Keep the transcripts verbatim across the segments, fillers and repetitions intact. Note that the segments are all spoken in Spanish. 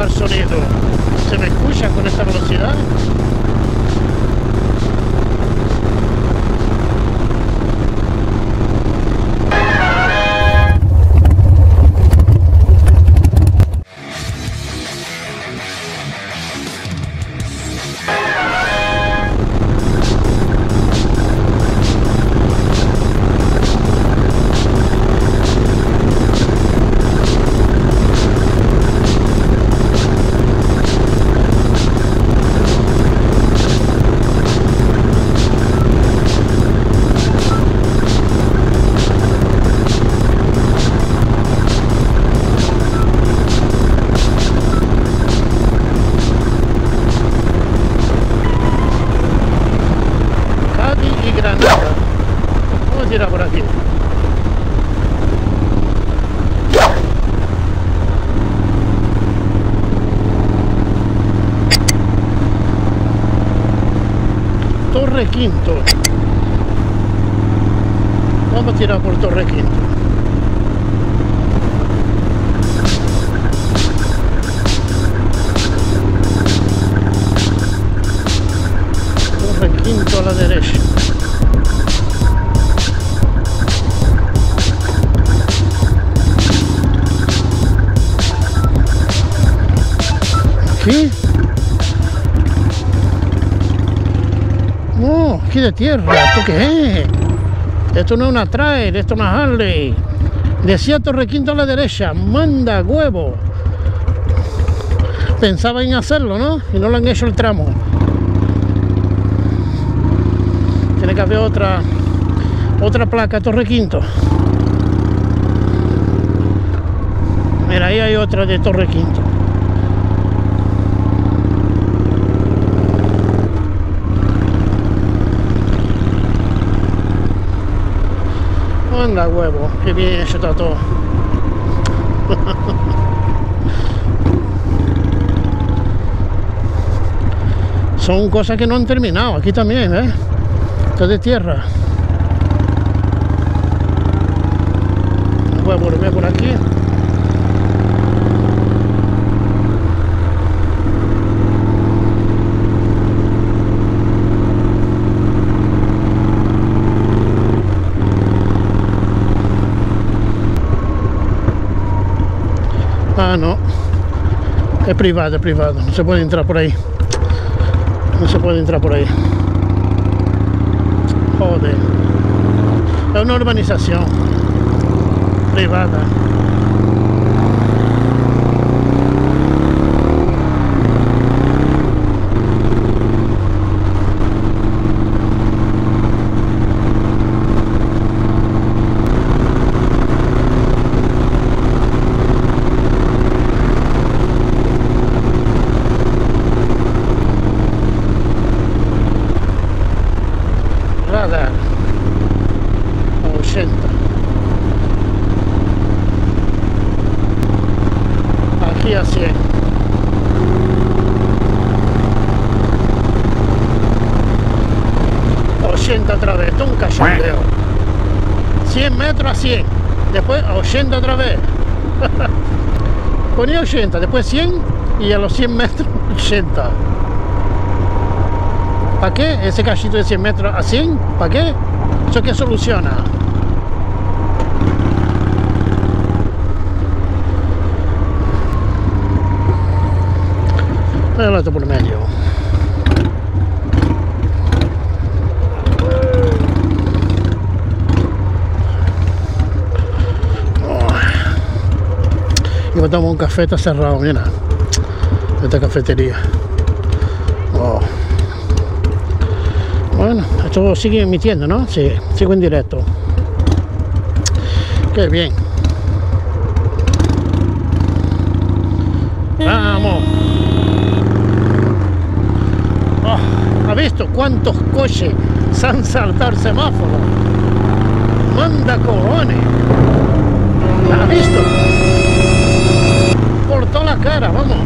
va el sonido. ¿Se me escucha con esta velocidad? Torre Quinto. Vamos a tirar por Torre Quinto. Torre Quinto a la derecha. Aquí. No, aquí de tierra, ¿esto qué es? Esto no es una trail, esto no es Harley. Decía Torre Quinto a la derecha, manda huevo. Pensaba en hacerlo, ¿no? Y no lo han hecho el tramo. Tiene que haber otra, otra placa, Torre Quinto. Mira, ahí hay otra de Torre Quinto. Anda huevo, qué bien se trató. Son cosas que no han terminado aquí también, ¿eh? Esto es de tierra. Voy a volver por aquí. Ah, no, es privado, es privado, no se puede entrar por ahí, no se puede entrar por ahí, joder, es una urbanización privada. ochenta otra vez, esto es un cachondeo. cien metros a cien, después a ochenta otra vez. Ponía ochenta, después cien y a los cien metros ochenta. ¿Para qué? Ese cachito de cien metros a cien, ¿para qué? ¿Eso qué soluciona? El otro por medio. Yo tomo un café, está cerrado, mira, esta cafetería. Oh. Bueno, esto sigue emitiendo, ¿no? Sí, sigo en directo. Qué bien. Vamos. Oh, ¿ha visto cuántos coches se han saltado el semáforo? Manda cojones. ¿La ha visto? Toda la cara, vamos.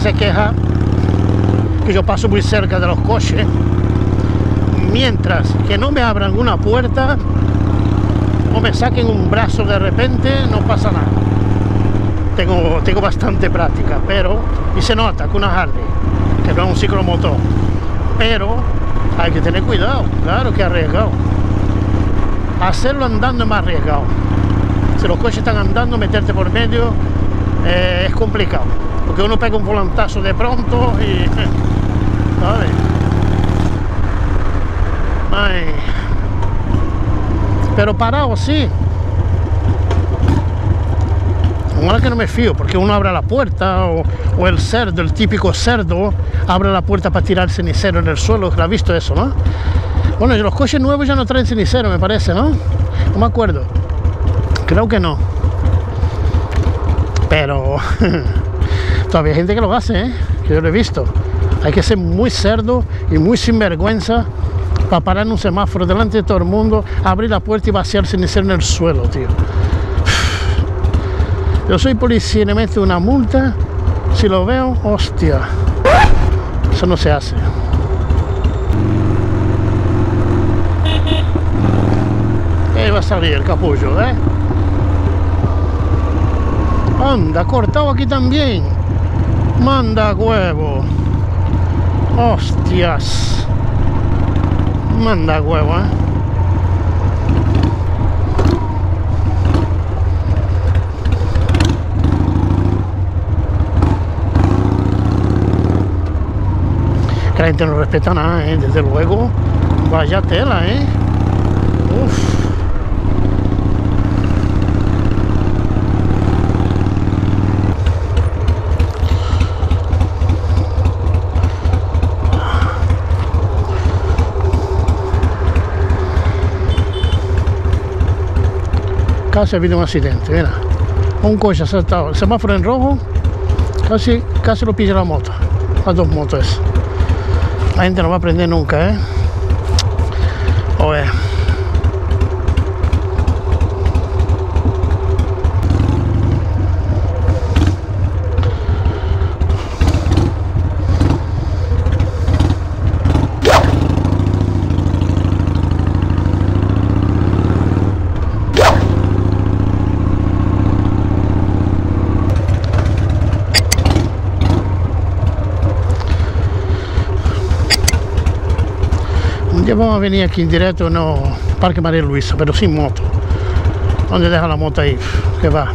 gente se queja que yo paso muy cerca de los coches, mientras que no me abran una puerta o me saquen un brazo de repente, no pasa nada. Tengo, tengo bastante práctica, pero, y se nota que una Harley, que no es un ciclomotor, pero hay que tener cuidado, claro que arriesgado. Hacerlo andando es más arriesgado. Si los coches están andando, meterte por medio eh, es complicado, porque uno pega un volantazo de pronto y... ¿sabes? Ay. Pero parado, sí. Ahora que no me fío, porque uno abre la puerta, o, o el cerdo, el típico cerdo, abre la puerta para tirar cenicero en el suelo, ¿la has visto eso, no? Bueno, los coches nuevos ya no traen cenicero, me parece, ¿no? No me acuerdo. Creo que no. Pero todavía hay gente que lo hace, ¿eh? Que yo lo he visto. Hay que ser muy cerdo y muy sinvergüenza para parar en un semáforo delante de todo el mundo, abrir la puerta y vaciar cenicero en el suelo, tío. Yo soy policía y me meto una multa, si lo veo, hostia, eso no se hace. Ahí va a salir el capullo, ¿eh? Anda, cortado aquí también. Manda huevo. Hostias. Manda huevo, ¿eh? La gente no respeta nada, ¿eh? Desde luego, vaya tela, ¿eh? Uf. Casi ha habido un accidente, mira, un coche ha saltado el semáforo en rojo, casi, casi lo pilla la moto, las dos motos. La gente no va a aprender nunca, ¿eh? Oye. Vamos a venir aquí en directo, no, Parque María Luisa, pero sin moto. ¿Dónde deja la moto ahí? Que va.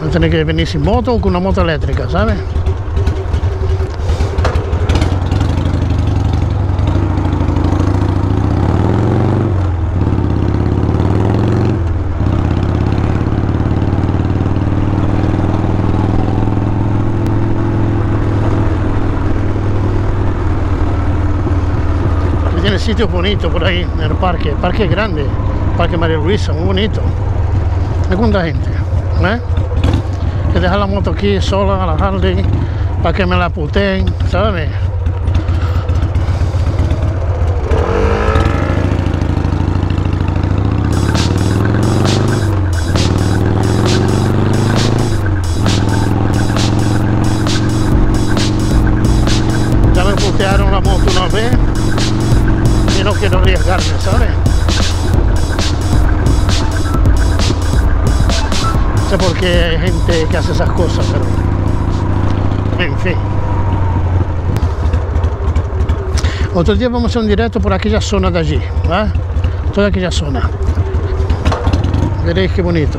Voy a tener que venir sin moto o con una moto eléctrica, ¿sabes? Sitio bonito por ahí en el parque, el parque es grande, el Parque María Luisa, muy bonito. Hay mucha gente, ¿eh? Que dejar la moto aquí sola a la Harley para que me la puteen, ¿sabes? Ya me putearon la moto una vez. Yo no quiero arriesgarme, ¿sabes? No sé por qué hay gente que hace esas cosas, pero... en fin. Otro día vamos a hacer un directo por aquella zona de allí, ¿verdad? Toda aquella zona. Veréis qué bonito.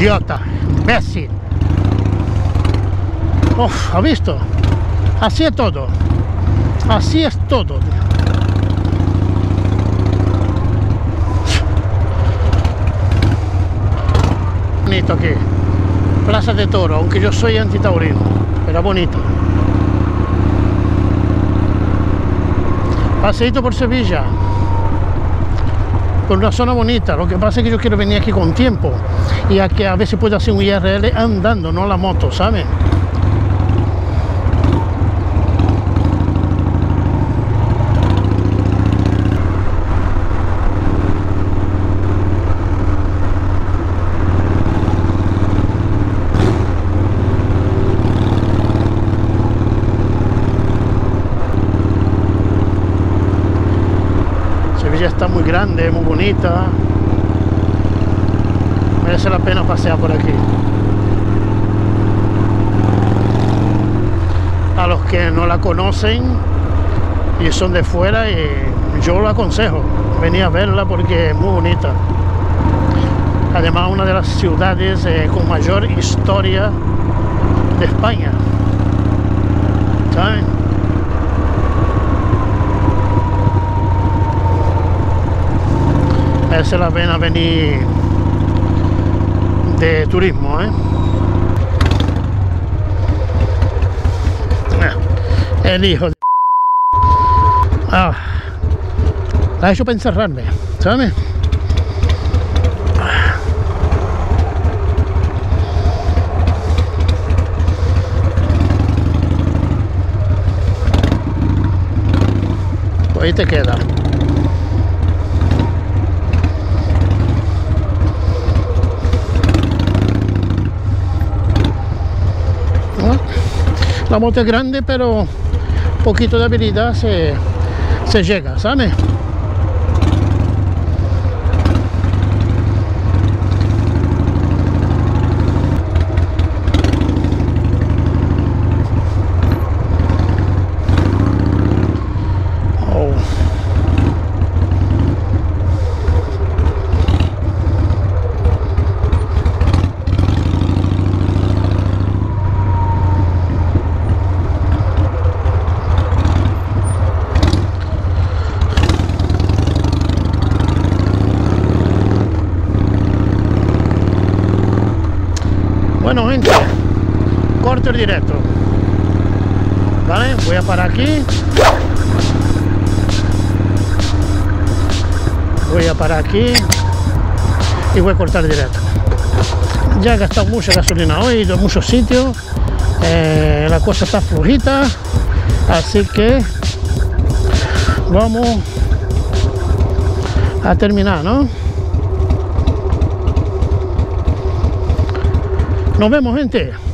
Idiota, imbécil. Uf, ¿ha visto? Así es todo. Así es todo, tío. Bonito aquí, Plaza de Toro, aunque yo soy antitaurino, pero bonito. Paseíto por Sevilla, por una zona bonita. Lo que pasa es que yo quiero venir aquí con tiempo y aquí a veces puedo hacer un I R L andando, no la moto, ¿saben? Ya está muy grande, muy bonita, merece la pena pasear por aquí. A los que no la conocen y son de fuera, y yo lo aconsejo, venir a verla porque es muy bonita. Además, una de las ciudades eh, con mayor historia de España. ¿Saben? Merece la pena venir de turismo, ¿eh? El hijo de... Ah, la ha hecho para encerrarme, ¿sabes? Pues ahí te queda. La moto es grande, pero poquito de habilidad se, se llega, ¿sabes? Bueno, gente, corto el directo, ¿vale? Voy a parar aquí. Voy a parar aquí y voy a cortar el directo. Ya he gastado mucha gasolina hoy, he ido a muchos sitios, eh, la cosa está flojita, así que vamos a terminar, ¿no? Nos vemos, gente.